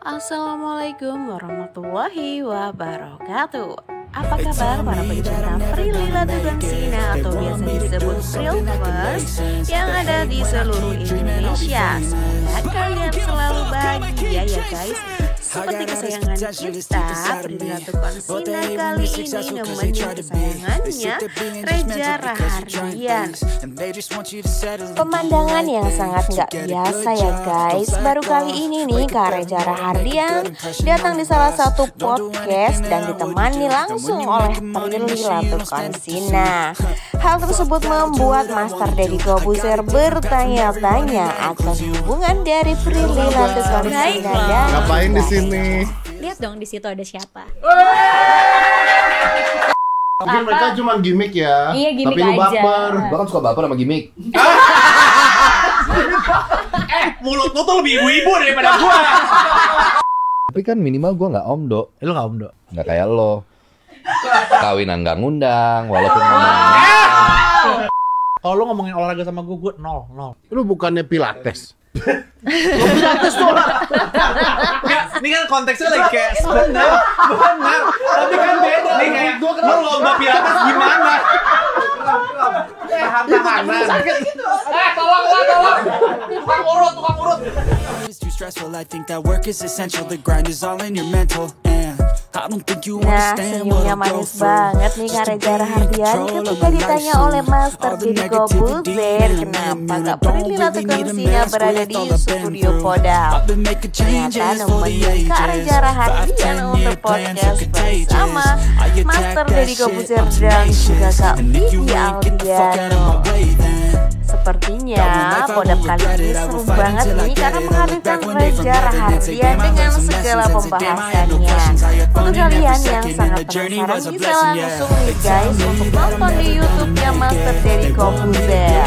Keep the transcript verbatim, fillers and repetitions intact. Assalamualaikum warahmatullahi wabarakatuh. Apa kabar para pecinta Prilly Latuconsina atau biasa disebut Prillvers yang ada di seluruh Indonesia? Semoga kalian selalu bahagia ya guys. Seperti kesayangan kita, Prilly Latuconsina kali ini nemenin kesayangannya Reza Rahardian. Pemandangan yang sangat nggak biasa ya guys. Baru kali ini nih Kak Reza Rahardian datang di salah satu podcast dan ditemani langsung oleh Prilly Latuconsina. Hal tersebut membuat Master Dediko Buser bertanya-tanya akan hubungan dari Prilly Latuconsina dan ngapain di sini? Lihat dong di situ ada siapa. Mungkin mereka cuma gimmick ya. Iya, gimmick tapi aja. Tapi lu baper, bahkan suka baper sama gimmick. Eh, mulut lu tuh lebih ibu-ibu daripada gua. Tapi kan minimal gua nggak omdo. Eh, lu nggak omdo? Nggak kayak lo. Kawinan nggak ngundang, walaupun ngundang. Kalau lo ngomongin olahraga sama gue, gue nol, nol. Lu bukannya pilates? Lu pilates tuh olahraga. Ini kan konteksnya lagi kayak benar, benar. Tapi kan beda. Ini kayak lo lomba pilates gimana? Tahan-tahanan. Eh, tolong lah, tolong. Tukang urut, tukang urut. Nah, senyumnya manis banget nih Kak Reza Rahardian ketika ditanya oleh Master Dediko Buser kenapa gak Prilly Latuconsina berada di studio Podal. Ternyata nemenin Kak Reza Rahardian untuk podcast bersama Master Dediko Buser dan juga Kak Vidi Aldiano. Sepertinya podap kali ini seru banget nih karena menghadirkan Reza Rahardian dengan segala pembahasannya. Untuk kalian yang sangat penasaran bisa langsung nih guys untuk nonton di YouTube-nya Master Terry Komputer.